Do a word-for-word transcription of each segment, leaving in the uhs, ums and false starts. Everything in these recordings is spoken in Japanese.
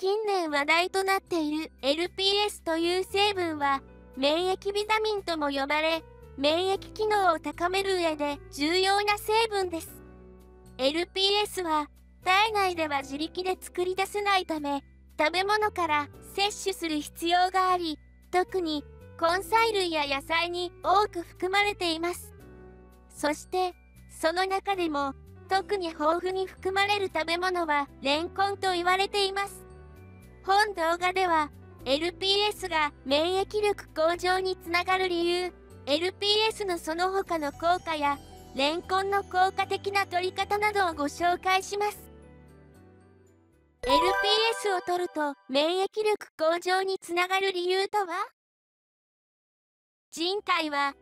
近年話題となっている エルピーエス という成分は免疫ビタミンとも呼ばれ、免疫機能を高める上で重要な成分です。エルピーエス は体内では自力で作り出せないため、食べ物から摂取する必要があり、特に根菜類や野菜に多く含まれています。そして、その中でも特に豊富に含まれる食べ物はレンコンと言われています。本動画では エルピーエス が免疫力向上につながる理由、エルピーエス のその他の効果やレンコンの効果的な取り方などをご紹介します。エルピーエス を取ると免疫力向上につながる理由とは？人体は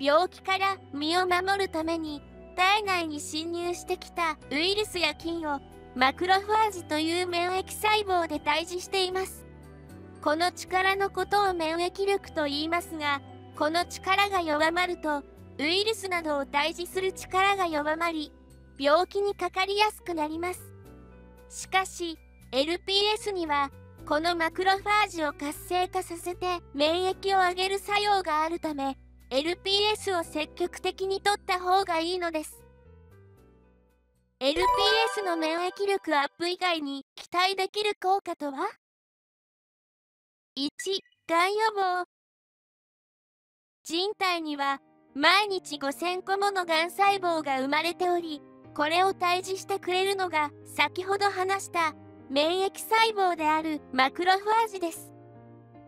病気から身を守るために体内に侵入してきたウイルスや菌をマクロファージという免疫細胞で退治しています。この力のことを免疫力と言いますが、この力が弱まるとウイルスなどを退治する力が弱まり、病気にかかりやすくなります。しかし、エルピーエス にはこのマクロファージを活性化させて免疫を上げる作用があるため、エルピーエス を積極的に取った方がいいのです。エルピーエス の免疫力アップ以外に期待できる効果とは？いち. がん予防。人体には毎日ごせんこものがん細胞が生まれており、これを退治してくれるのが先ほど話した免疫細胞であるマクロファージです。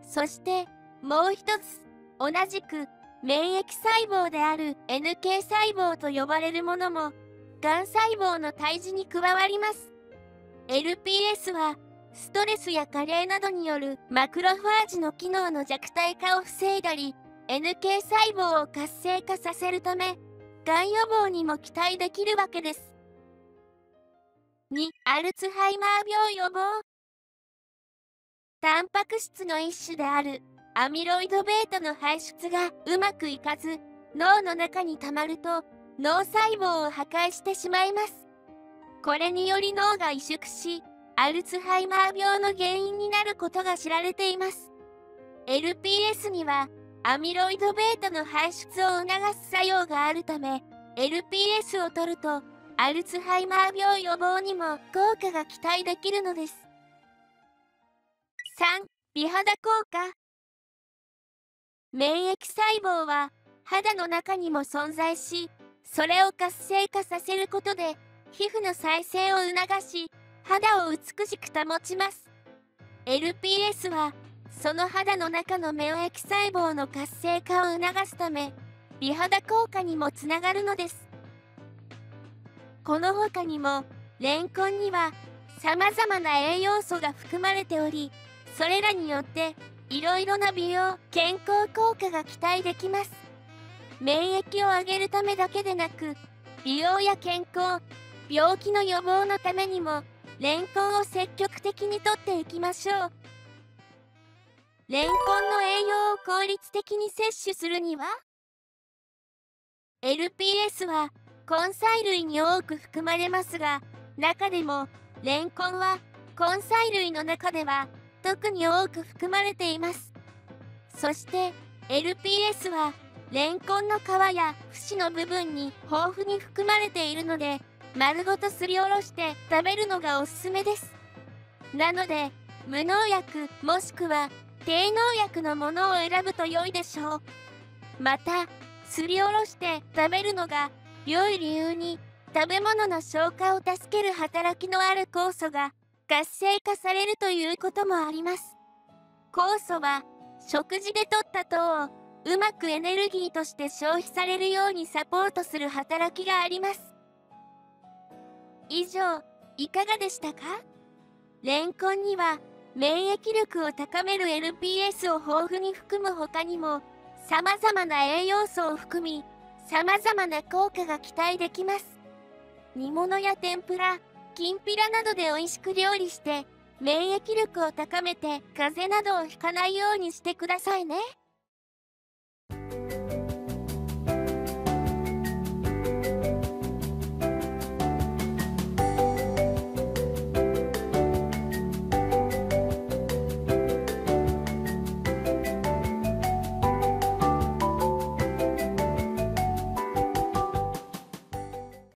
そしてもう一つ、同じく免疫細胞である エヌケー 細胞と呼ばれるものもがん細胞の退治に加わります。エルピーエス はストレスや加齢などによるマクロファージの機能の弱体化を防いだり、エヌケー 細胞を活性化させるため、がん予防にも期待できるわけです。に. アルツハイマー病予防。タンパク質の一種であるアミロイド β の排出がうまくいかず、脳の中にたまると脳細胞を破壊してしまいます。これにより脳が萎縮し、アルツハイマー病の原因になることが知られています。 エルピーエス にはアミロイド β の排出を促す作用があるため、 エルピーエス を取るとアルツハイマー病予防にも効果が期待できるのです。さん. 美肌効果。免疫細胞は肌の中にも存在し、それを活性化させることで皮膚の再生を促し、肌を美しく保ちます。 エルピーエス はその肌の中の免疫細胞の活性化を促すため、美肌効果にもつながるのです。この他にもレンコンにはさまざまな栄養素が含まれており、それらによっていろいろな美容・健康効果が期待できます。免疫を上げるためだけでなく、美容や健康、病気の予防のためにも、レンコンを積極的に摂っていきましょう。レンコンの栄養を効率的に摂取するには？ エルピーエス は根菜類に多く含まれますが、中でもレンコンは根菜類の中では、特に多く含まれています。そして エルピーエス はレンコンの皮や節の部分に豊富に含まれているので、丸ごとすりおろして食べるのがおすすめです。なので無農薬もしくは低農薬のものを選ぶと良いでしょう。またすりおろして食べるのが良い理由に、食べ物の消化を助ける働きのある酵素が活性化されるということもあります。酵素は食事で摂った糖をうまくエネルギーとして消費されるようにサポートする働きがあります。以上、いかがでしたか？レンコンには免疫力を高める エルピーエス を豊富に含む他にもさまざまな栄養素を含み、さまざまな効果が期待できます。煮物や天ぷら、きんぴらなどで美味しく料理して免疫力を高めて風邪などをひかないようにしてくださいね。